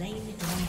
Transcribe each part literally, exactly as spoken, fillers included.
slain the dragon.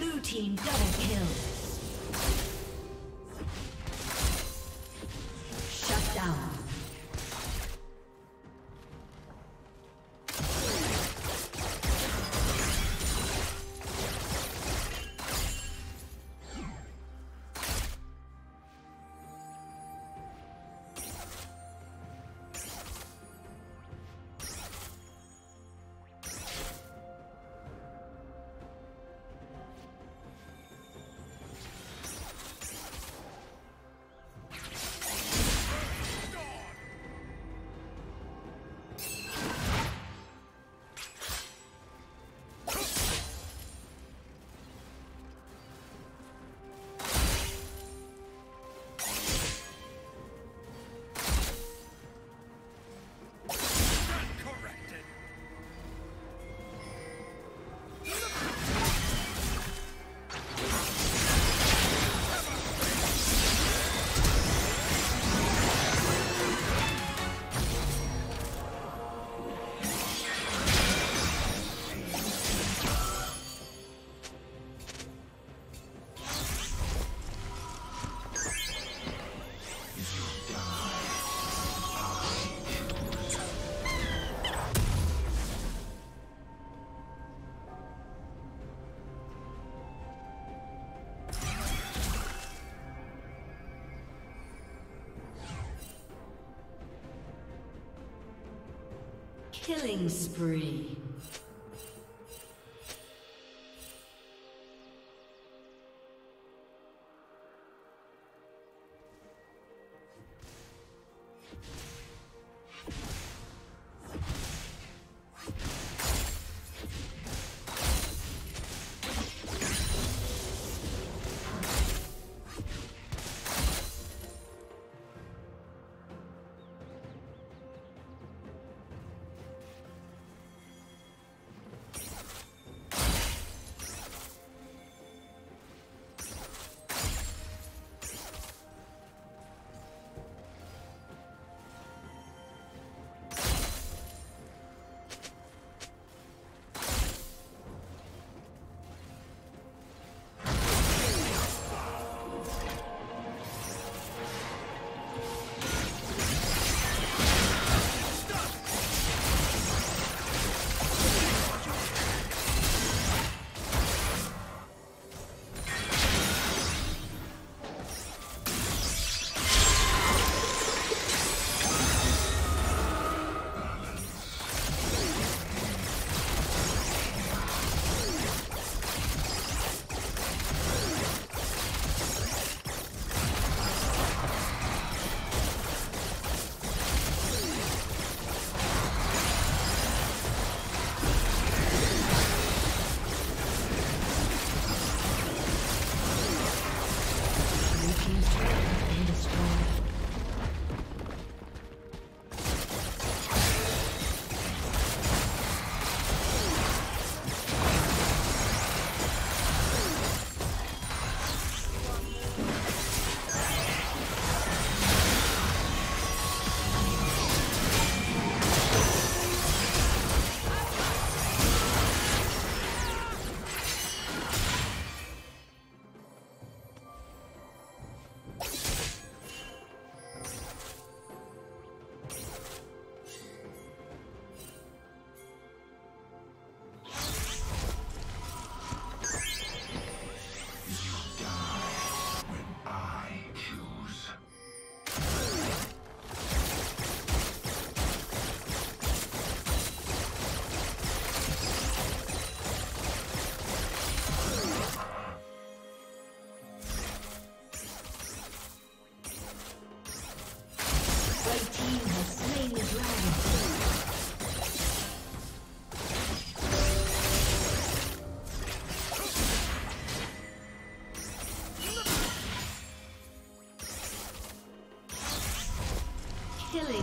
Blue team double kill. Shut down. Killing spree.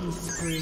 Killing spree.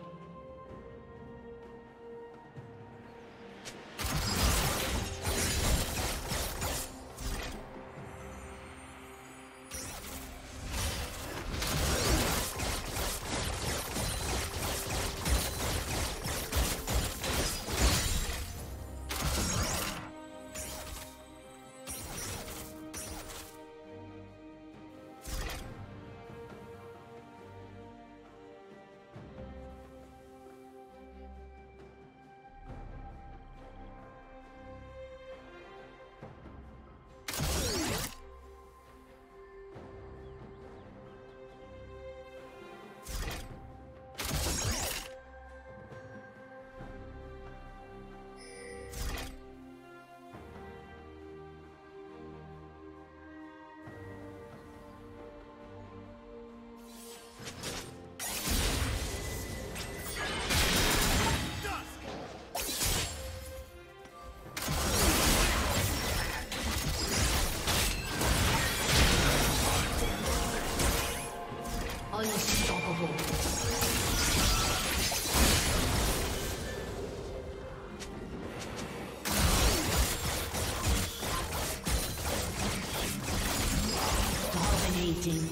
Dominating.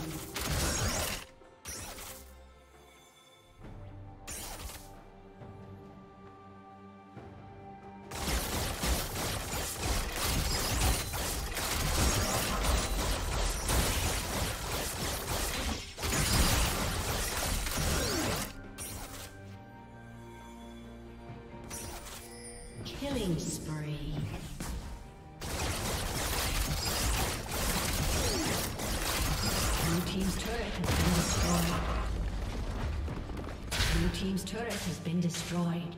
Team's turret has been destroyed.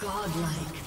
Godlike.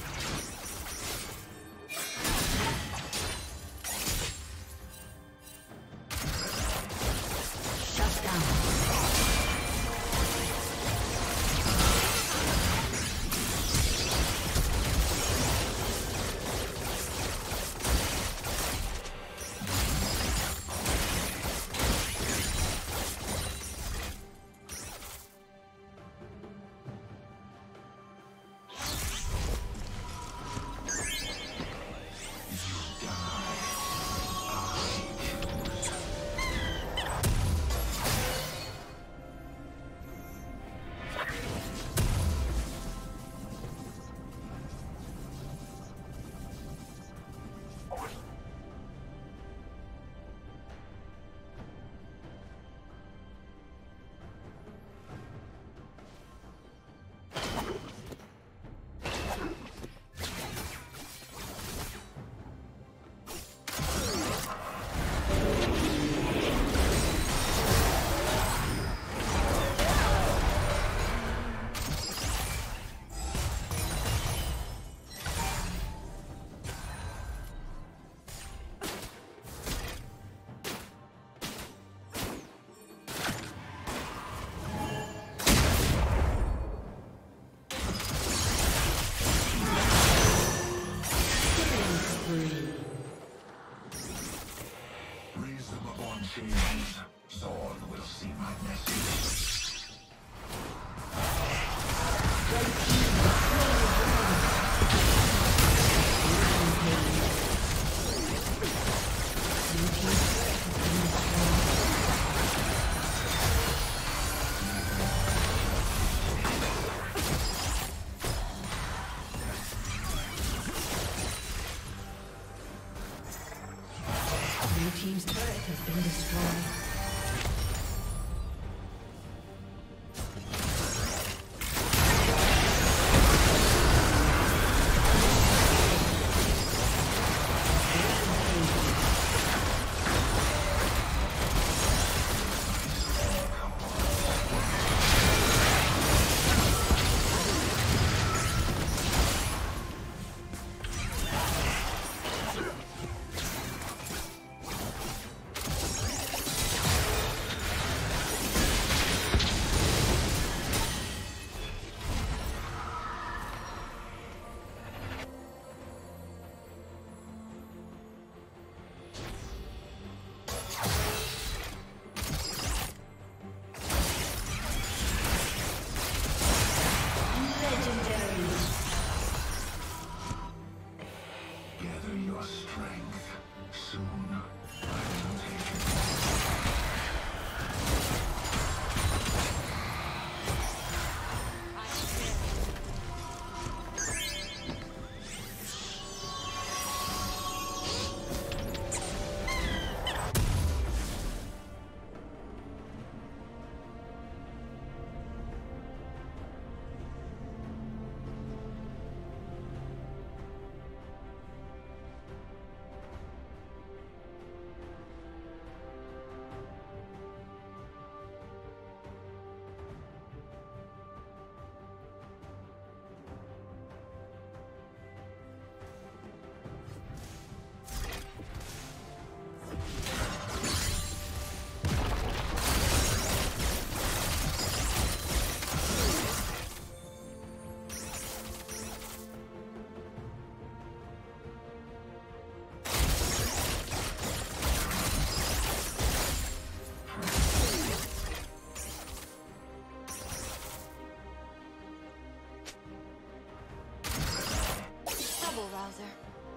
been destroyed.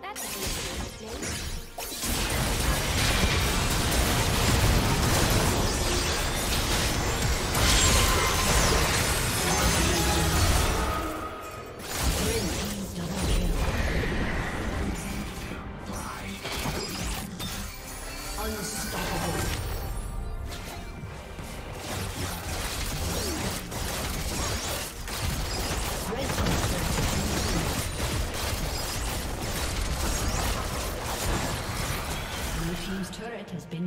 That's a good nickname. Has been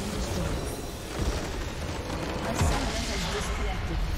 been destroyed. A summoner has disconnected.